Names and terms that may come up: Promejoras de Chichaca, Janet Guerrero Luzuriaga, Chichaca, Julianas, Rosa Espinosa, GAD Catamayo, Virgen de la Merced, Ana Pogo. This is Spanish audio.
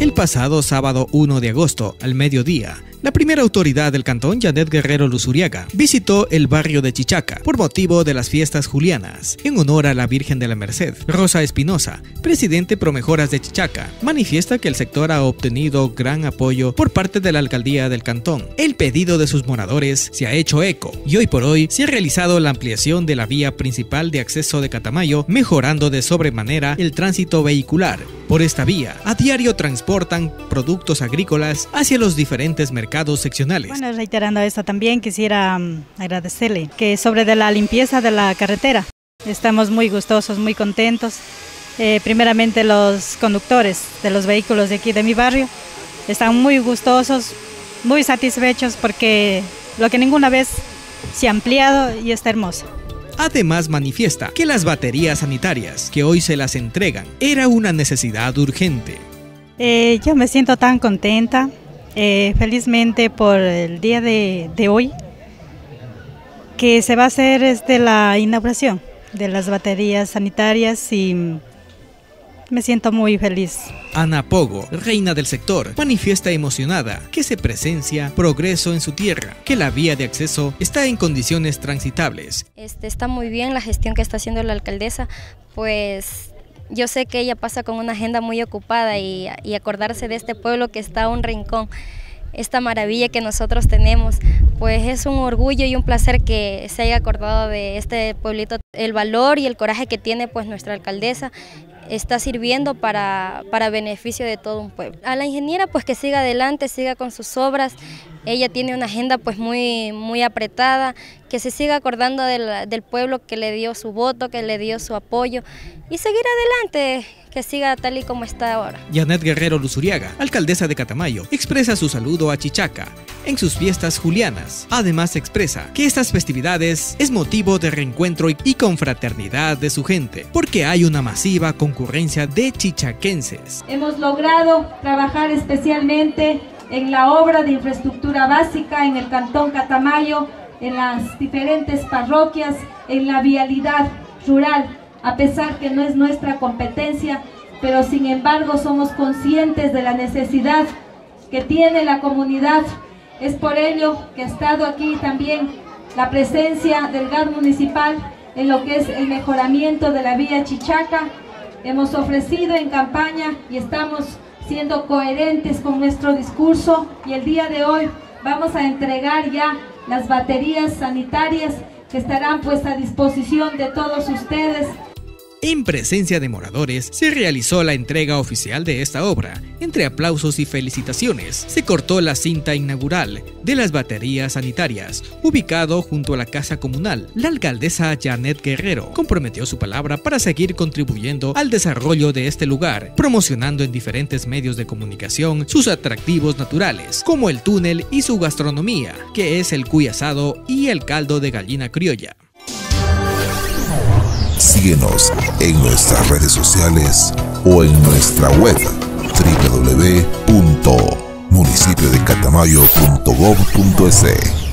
El pasado sábado 1 de agosto, al mediodía, la primera autoridad del cantón, Janet Guerrero Luzuriaga, visitó el barrio de Chichaca por motivo de las fiestas julianas, en honor a la Virgen de la Merced. Rosa Espinosa, presidente Promejoras de Chichaca, manifiesta que el sector ha obtenido gran apoyo por parte de la alcaldía del cantón. El pedido de sus moradores se ha hecho eco y hoy por hoy se ha realizado la ampliación de la vía principal de acceso de Catamayo, mejorando de sobremanera el tránsito vehicular. Por esta vía, a diario transportan productos agrícolas hacia los diferentes mercados seccionales. Bueno, reiterando esto también, quisiera agradecerle que sobre de la limpieza de la carretera. Estamos muy gustosos, muy contentos. Primeramente los conductores de los vehículos de aquí de mi barrio están muy gustosos, muy satisfechos porque lo que ninguna vez se ha ampliado y está hermoso. Además manifiesta que las baterías sanitarias que hoy se las entregan era una necesidad urgente. Yo me siento tan contenta, felizmente por el día de hoy, que se va a hacer la inauguración de las baterías sanitarias y me siento muy feliz. Ana Pogo, reina del sector, manifiesta emocionada que se presencia progreso en su tierra, que la vía de acceso está en condiciones transitables. Está muy bien la gestión que está haciendo la alcaldesa, pues yo sé que ella pasa con una agenda muy ocupada y acordarse de este pueblo que está a un rincón, esta maravilla que nosotros tenemos, pues es un orgullo y un placer que se haya acordado de este pueblito. El valor y el coraje que tiene pues nuestra alcaldesa está sirviendo para beneficio de todo un pueblo. A la ingeniera pues que siga adelante, siga con sus obras, ella tiene una agenda pues muy apretada, que se siga acordando del pueblo que le dio su voto, que le dio su apoyo y seguir adelante, que siga tal y como está ahora. Janet Guerrero Luzuriaga, alcaldesa de Catamayo, expresa su saludo a Chichaca en sus fiestas julianas. Además expresa que estas festividades es motivo de reencuentro y confraternidad de su gente, porque hay una masiva concurrencia de chichaquenses. Hemos logrado trabajar especialmente en la obra de infraestructura básica en el cantón Catamayo, en las diferentes parroquias, en la vialidad rural, a pesar que no es nuestra competencia, pero sin embargo somos conscientes de la necesidad que tiene la comunidad. Es por ello que ha estado aquí también la presencia del GAD municipal en lo que es el mejoramiento de la vía Chichaca. Hemos ofrecido en campaña y estamos siendo coherentes con nuestro discurso, y el día de hoy vamos a entregar ya las baterías sanitarias que estarán pues a disposición de todos ustedes. En presencia de moradores se realizó la entrega oficial de esta obra. Entre aplausos y felicitaciones se cortó la cinta inaugural de las baterías sanitarias, ubicado junto a la casa comunal. La alcaldesa Janet Guerrero comprometió su palabra para seguir contribuyendo al desarrollo de este lugar, promocionando en diferentes medios de comunicación sus atractivos naturales, como el túnel y su gastronomía, que es el cuy asado y el caldo de gallina criolla. Síguenos en nuestras redes sociales o en nuestra web www.municipiodecatamayo.gov.es.